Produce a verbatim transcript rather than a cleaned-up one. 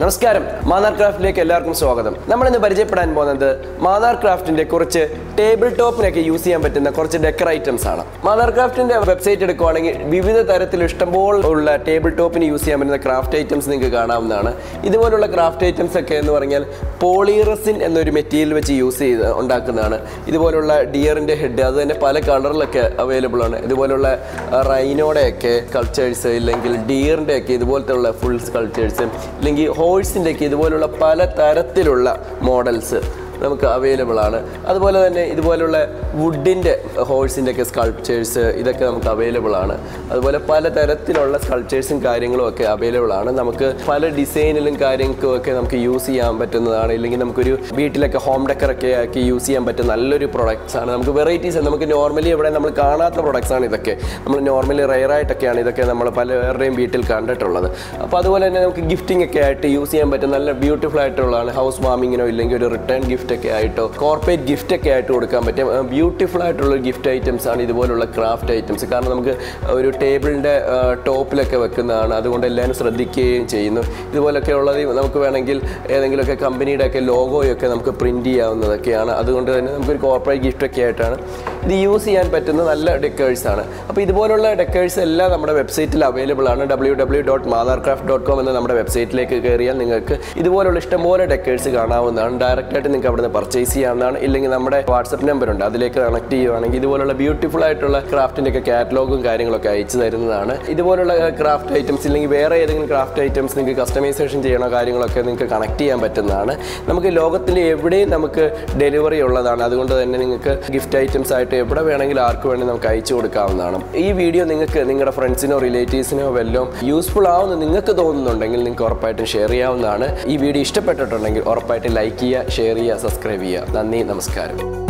Namaskaram, Mannar Craft Lake Elarkum Swagadam. Naman the Bajapan Bonanda, Mannar Craft in the Korche, tabletop like a U C M but in the Korche decor items. Mannar Craft in the website recording, we will the Taratilistambol or tabletop in U C M and the craft items in Gaganam. Either one of craft items like polyresin and the material which you use on Dakanana. Either one of deer in the head and a pala color like available on the one of rhino cultures, deer and the world of full sculptures. Horse in the key, the Volula Palataratilla models available on the Volula wooden horse in the sculptures, either come available on the Palataratilla sculptures in Kairing Loke available on the Pala design in Kairing Kokamka U C M button, Lingham Kuru, be it like a home decor, U C M button, Alluri products, and varieties and normally when I'm a Kana products on the K. I'm normally rare at a can, the Kanamapala rain beetle contact or other. Paduan gifting a cat, U C M button, beautiful housewarming, you know, return gift. Corporate gift beautiful gift items and craft items. Because table in the top like a lens or decay chain. This company logo print the corporate gift the U C M pattern decors. Decors website available on w w w dot mannar craft dot com and the website like purchase and WhatsApp number and beautiful craft catalog and guiding locations. Craft items, where craft items, customization, every day delivery gift items at this video your friends and relatives useful and share this video like share subscribe. Namaskaram.